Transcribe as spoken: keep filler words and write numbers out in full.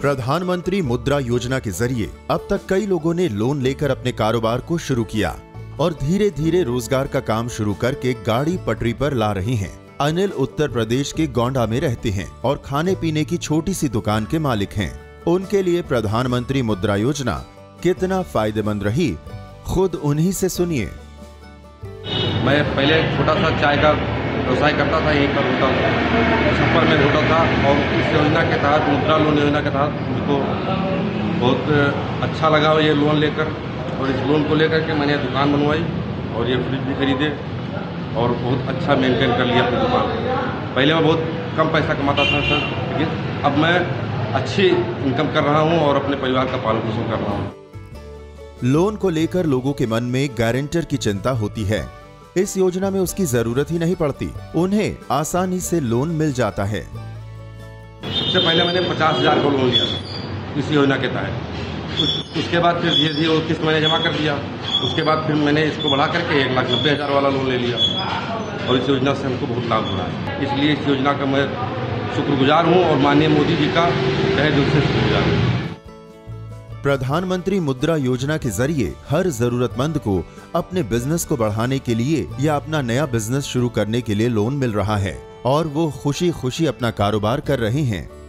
प्रधानमंत्री मुद्रा योजना के जरिए अब तक कई लोगों ने लोन लेकर अपने कारोबार को शुरू किया और धीरे धीरे रोजगार का काम शुरू करके गाड़ी पटरी पर ला रहे हैं। अनिल उत्तर प्रदेश के गोंडा में रहते हैं और खाने पीने की छोटी सी दुकान के मालिक हैं। उनके लिए प्रधानमंत्री मुद्रा योजना कितना फायदेमंद रही, खुद उन्हीं से सुनिए। मैं पहले छोटा सा चाय का व्यवसाय करता था, यहीं पर होता सफर में होता था और इस योजना के तहत, मुद्रा लोन योजना के तहत मुझको बहुत अच्छा लगा ये लोन लेकर, और इस लोन को लेकर के मैंने दुकान बनवाई और ये फ्रिज भी खरीदे और बहुत अच्छा मेंटेन कर लिया अपनी दुकान। पहले मैं बहुत कम पैसा कमाता था सर, लेकिन अब मैं अच्छी इनकम कर रहा हूं और अपने परिवार का पालन पोषण कर रहा हूं। लोन को लेकर लोगों के मन में गारंटर की चिंता होती है। इस योजना में उसकी जरूरत ही नहीं पड़ती, उन्हें आसानी से लोन मिल जाता है। सबसे पहले मैंने पचास हजार का लोन लिया था इस योजना के तहत, उसके बाद फिर धीरे धीरे वो किस्त मैंने जमा कर दिया। उसके बाद फिर मैंने इसको बढ़ा करके एक लाख नब्बे हज़ार वाला लोन ले लिया और इस योजना से हमको बहुत लाभ हुआ है। इसलिए इस योजना का मैं शुक्रगुजार हूं और माननीय मोदी जी का तहे दिल से शुक्रगुजार हूं। प्रधानमंत्री मुद्रा योजना के जरिए हर जरूरतमंद को अपने बिजनेस को बढ़ाने के लिए या अपना नया बिजनेस शुरू करने के लिए लोन मिल रहा है और वो खुशी खुशी अपना कारोबार कर रहे हैं।